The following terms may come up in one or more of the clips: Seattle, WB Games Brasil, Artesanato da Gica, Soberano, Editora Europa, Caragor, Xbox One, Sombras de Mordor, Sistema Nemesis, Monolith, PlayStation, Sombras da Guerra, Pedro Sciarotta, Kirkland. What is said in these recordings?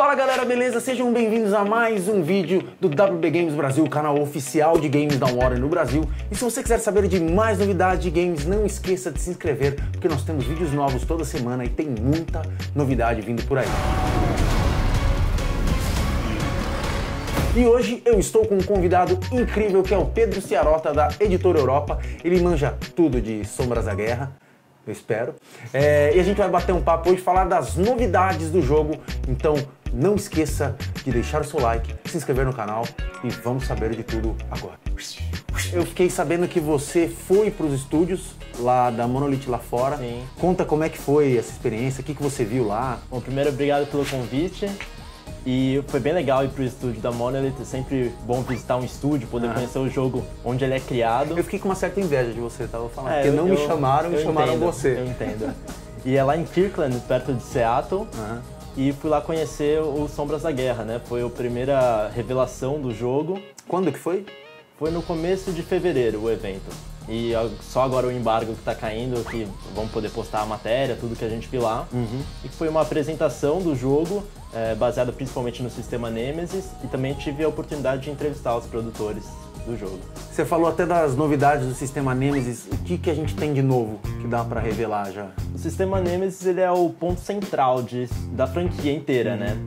Fala galera, beleza? Sejam bem-vindos a mais um vídeo do WB Games Brasil, o canal oficial de games da One no Brasil. E se você quiser saber de mais novidades de games, não esqueça de se inscrever, porque nós temos vídeos novos toda semana e tem muita novidade vindo por aí. E hoje eu estou com um convidado incrível que é o Pedro Sciarotta da Editora Europa. Ele manja tudo de Sombras da Guerra, eu espero. E a gente vai bater um papo hoje, falar das novidades do jogo. Então não esqueça de deixar o seu like, se inscrever no canal e vamos saber de tudo agora. Eu fiquei sabendo que você foi para os estúdios lá da Monolith lá fora. Sim. Conta como é que foi essa experiência, o que você viu lá. Bom, primeiro obrigado pelo convite. E foi bem legal ir pro estúdio da Monolith, é sempre bom visitar um estúdio, poder conhecer o jogo onde ele é criado. Eu fiquei com uma certa inveja de você, tava falando, porque não me chamaram e chamaram você. Eu entendo. E é lá em Kirkland, perto de Seattle, e fui lá conhecer o Sombras da Guerra, né? Foi a primeira revelação do jogo. Quando que foi? Foi no começo de fevereiro o evento. E só agora o embargo que tá caindo, que vão poder postar a matéria, tudo que a gente viu lá. E foi uma apresentação do jogo, baseada principalmente no sistema Nemesis, e também tive a oportunidade de entrevistar os produtores do jogo. Você falou até das novidades do sistema Nemesis. O que a gente tem de novo que dá pra revelar já? O sistema Nemesis, ele é o ponto central da franquia inteira, né?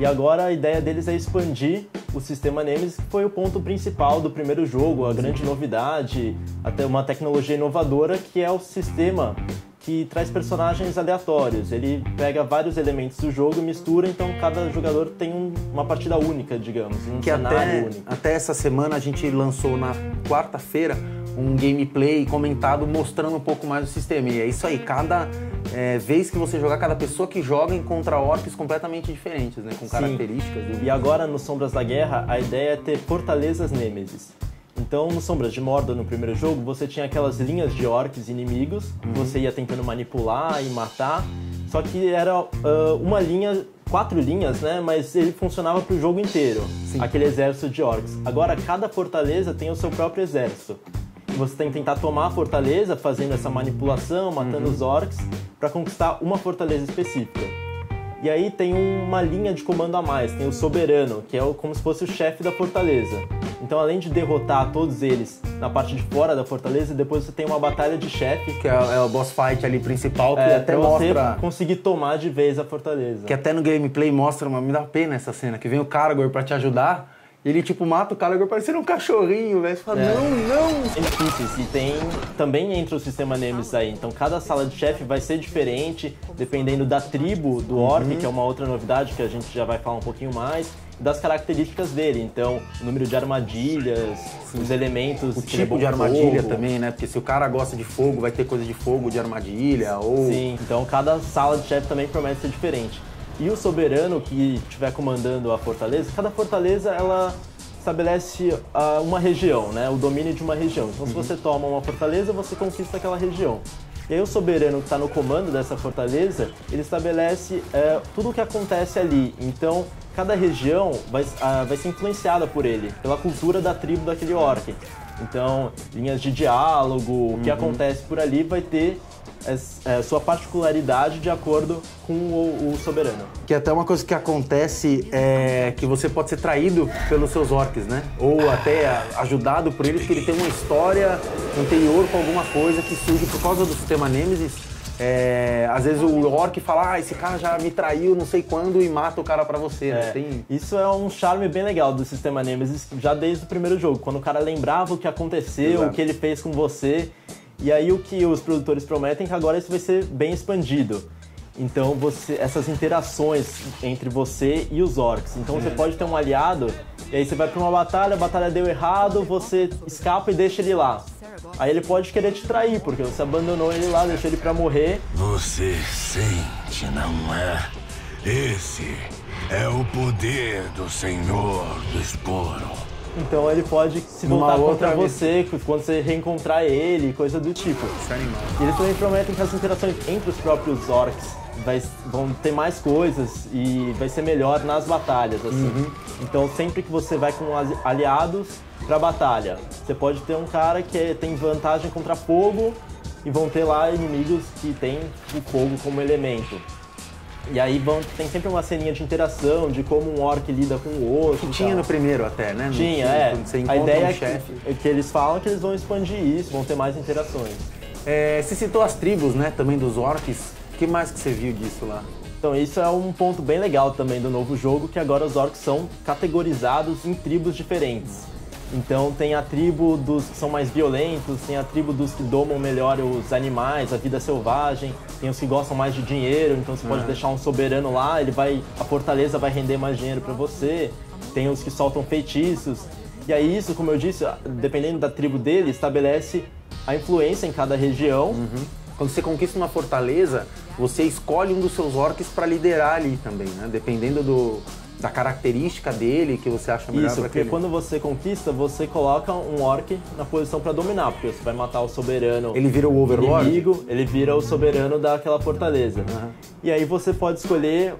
E agora a ideia deles é expandir o sistema Nemesis, que foi o ponto principal do primeiro jogo, a grande novidade, até uma tecnologia inovadora, que é o sistema que traz personagens aleatórios. Ele pega vários elementos do jogo e mistura, então cada jogador tem uma partida única, digamos, um cenário único. Até essa semana a gente lançou na quarta-feira um gameplay comentado mostrando um pouco mais do sistema. E é isso aí, cada vez que você jogar, cada pessoa que joga encontra orcs completamente diferentes, né? Com características. E agora no Sombras da Guerra a ideia é ter fortalezas Nemesis. Então, no Sombras de Mordor, no primeiro jogo, você tinha aquelas linhas de orcs inimigos, você ia tentando manipular e matar, só que era uma linha, quatro linhas, né? Mas ele funcionava pro jogo inteiro, aquele exército de orcs. Agora, cada fortaleza tem o seu próprio exército. Você tem que tentar tomar a fortaleza, fazendo essa manipulação, matando os orcs, para conquistar uma fortaleza específica. E aí tem uma linha de comando a mais, tem o Soberano, que é como se fosse o chefe da fortaleza. Então, além de derrotar todos eles na parte de fora da fortaleza, depois você tem uma batalha de chefe. Que é o boss fight ali principal, que até mostra... você conseguir tomar de vez a fortaleza. Que até no gameplay mostra, mas me dá pena essa cena, que vem o Caragor pra te ajudar, e ele tipo mata o Caragor parecendo um cachorrinho, velho. Você fala, não! Tem difíceis, e tem... também entra o sistema Nemesis aí, então cada sala de chefe vai ser diferente, dependendo da tribo do orc, que é uma outra novidade que a gente já vai falar um pouquinho mais. Das características dele, então o número de armadilhas, os elementos... O tipo de armadilha também, né? Porque se o cara gosta de fogo, vai ter coisa de fogo, de armadilha, ou... Sim, então cada sala de chefe também promete ser diferente. E o soberano que estiver comandando a fortaleza, cada fortaleza, ela estabelece uma região, né? O domínio de uma região. Então se você toma uma fortaleza, você conquista aquela região. E aí o soberano que está no comando dessa fortaleza, ele estabelece tudo o que acontece ali, então... Cada região vai ser influenciada por ele, pela cultura da tribo daquele orc. Então, linhas de diálogo, o que acontece por ali vai ter sua particularidade de acordo com o soberano. Que até uma coisa que acontece é que você pode ser traído pelos seus orcs, né? Ou até ajudado por eles, que ele tem uma história anterior com alguma coisa que surge por causa do sistema Nemesis. Às vezes o orc fala, esse cara já me traiu não sei quando e mata o cara pra você. Isso é um charme bem legal do sistema Nemesis, já desde o primeiro jogo, quando o cara lembrava o que aconteceu, o que ele fez com você. E aí o que os produtores prometem é que agora isso vai ser bem expandido. Então essas interações entre você e os orcs. Então você pode ter um aliado, e aí você vai pra uma batalha, a batalha deu errado, você escapa e deixa ele lá. Aí ele pode querer te trair, porque você abandonou ele lá, deixou ele pra morrer. Você sente, não é? Esse é o poder do Senhor do Esporo. Então ele pode se voltar contra você quando você reencontrar ele, coisa do tipo. E eles também prometem que as interações entre os próprios orcs vão ter mais coisas e vai ser melhor nas batalhas, assim. Então sempre que você vai com aliados pra batalha, você pode ter um cara que tem vantagem contra fogo e vão ter lá inimigos que tem o fogo como elemento. E aí tem sempre uma ceninha de interação, de como um orc lida com o outro. Que tinha no primeiro até, né? Tinha, é. Você encontra um chefe. A ideia é que eles falam que eles vão expandir isso, vão ter mais interações. É, você citou as tribos, né, também dos orcs. O que mais que você viu disso lá? Então isso é um ponto bem legal também do novo jogo, que agora os orcs são categorizados em tribos diferentes. Então tem a tribo dos que são mais violentos, tem a tribo dos que domam melhor os animais, a vida selvagem, tem os que gostam mais de dinheiro, então você pode deixar um soberano lá, ele vai, a fortaleza vai render mais dinheiro para você, tem os que soltam feitiços. E aí isso, como eu disse, dependendo da tribo dele, estabelece a influência em cada região. Quando você conquista uma fortaleza, você escolhe um dos seus orcs para liderar ali também, né? Dependendo da característica dele, que você acha melhor. Isso, porque quando você conquista, você coloca um orc na posição para dominar, porque você vai matar o soberano. Ele vira o overlord? Inimigo, ele vira o soberano daquela fortaleza. E aí você pode escolher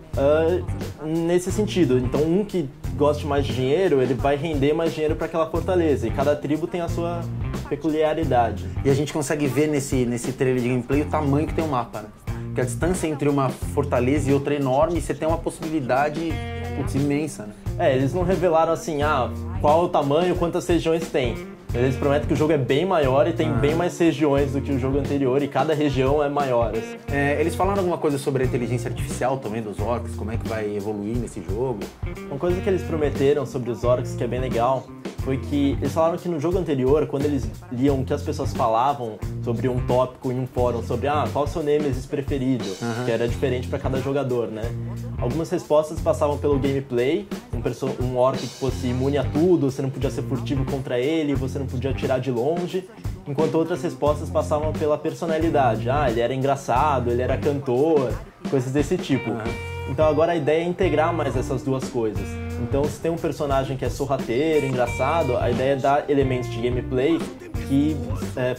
nesse sentido. Então, um que goste mais de dinheiro, ele vai render mais dinheiro para aquela fortaleza. E cada tribo tem a sua peculiaridade. E a gente consegue ver nesse trailer de gameplay o tamanho que tem o mapa, né? Porque a distância entre uma fortaleza e outra é enorme, e você tem uma possibilidade imensa, né? É, eles não revelaram assim, qual o tamanho, quantas regiões tem. Eles prometem que o jogo é bem maior e tem bem mais regiões do que o jogo anterior, e cada região é maior. É, eles falaram alguma coisa sobre a inteligência artificial também dos orcs, como é que vai evoluir nesse jogo? Uma coisa que eles prometeram sobre os orcs, que é bem legal, foi que eles falaram que no jogo anterior, quando eles liam o que as pessoas falavam sobre um tópico em um fórum, sobre qual o seu Nemesis preferido, que era diferente para cada jogador, né? Algumas respostas passavam pelo gameplay, um orc que fosse imune a tudo, você não podia ser furtivo contra ele, você não podia atirar de longe, enquanto outras respostas passavam pela personalidade. Ele era engraçado, ele era cantor, coisas desse tipo. Então agora a ideia é integrar mais essas duas coisas. Então, se tem um personagem que é sorrateiro, engraçado, a ideia é dar elementos de gameplay que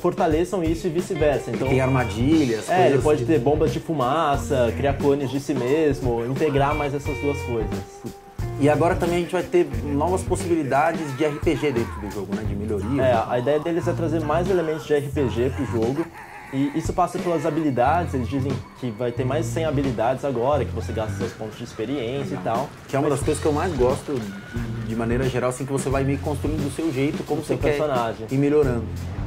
fortaleçam isso e vice-versa. Então, tem armadilhas, ele pode ter bombas de fumaça, criar clones de si mesmo, integrar mais essas duas coisas. E agora também a gente vai ter novas possibilidades de RPG dentro do jogo, né? De melhoria. A ideia deles é trazer mais elementos de RPG pro jogo. E isso passa pelas habilidades, eles dizem que vai ter mais 100 habilidades agora, que você gasta seus pontos de experiência e tal. Que é uma das coisas que eu mais gosto, de maneira geral, assim, que você vai meio construindo do seu jeito, como você quer e melhorando.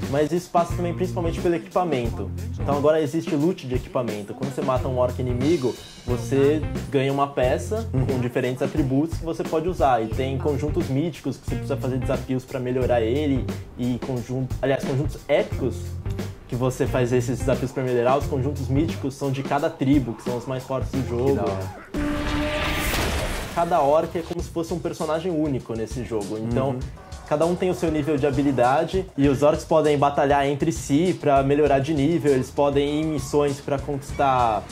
Mas isso passa também principalmente pelo equipamento. Então agora existe loot de equipamento. Quando você mata um orc inimigo, você ganha uma peça com diferentes atributos que você pode usar. E tem conjuntos míticos que você precisa fazer desafios para melhorar ele, e conjuntos épicos, que você faz esses desafios para melhorar. Os conjuntos míticos são de cada tribo, que são os mais fortes do jogo. Cada orc é como se fosse um personagem único nesse jogo, então cada um tem o seu nível de habilidade, e os orcs podem batalhar entre si para melhorar de nível, eles podem ir em missões para conquistar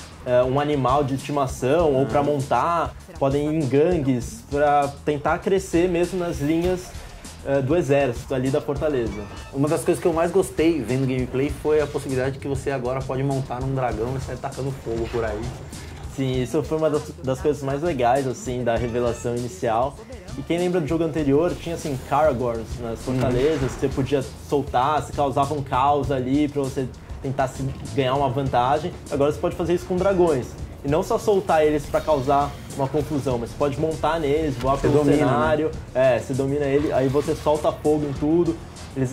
um animal de estimação ou para montar, podem ir em gangues para tentar crescer mesmo nas linhas do exército ali da fortaleza. Uma das coisas que eu mais gostei vendo gameplay foi a possibilidade que você agora pode montar num dragão e sair tacando fogo por aí. Sim, isso foi uma das coisas mais legais, assim, da revelação inicial. E quem lembra do jogo anterior, tinha, assim, Caragors nas fortalezas, que você podia soltar, se causava um caos ali pra você tentar ganhar uma vantagem. Agora você pode fazer isso com dragões. E não só soltar eles para causar uma confusão, mas você pode montar neles, voar pelo cenário, você domina ele, aí você solta fogo em tudo.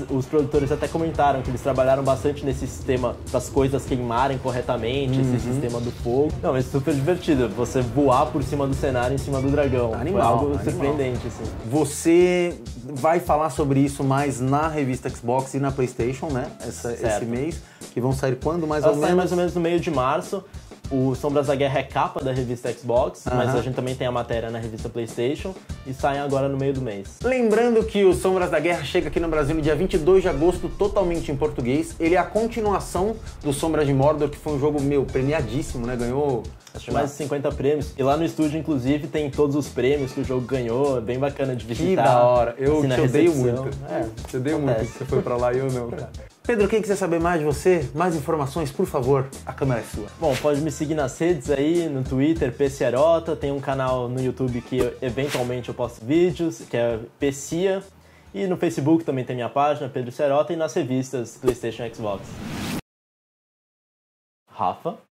Os produtores até comentaram que eles trabalharam bastante nesse sistema das coisas queimarem corretamente, esse sistema do fogo. Não, é super divertido, você voar por cima do cenário em cima do dragão. Foi algo surpreendente, assim. Você vai falar sobre isso mais na revista Xbox e na PlayStation, né? Esse mês, que vão sair quando mais ou menos? Sai mais ou menos no meio de março. O Sombras da Guerra é capa da revista Xbox, mas a gente também tem a matéria na revista PlayStation, e saem agora no meio do mês. Lembrando que o Sombras da Guerra chega aqui no Brasil no dia 22 de agosto, totalmente em português. Ele é a continuação do Sombras de Mordor, que foi um jogo, premiadíssimo, né? Ganhou mais de 50 prêmios. E lá no estúdio, inclusive, tem todos os prêmios que o jogo ganhou. É bem bacana de visitar. Que da hora. Eu te odeio muito. Te odeio muito que você foi pra lá e eu não, cara. Pedro, quem quiser saber mais de você, mais informações, por favor, a câmera é sua. Bom, pode me seguir nas redes aí, no Twitter, Pedro Sciarotta. Tem um canal no YouTube que eventualmente eu posto vídeos, que é PCia. E no Facebook também tem minha página, Pedro Sciarotta, e nas revistas PlayStation e Xbox. Rafa?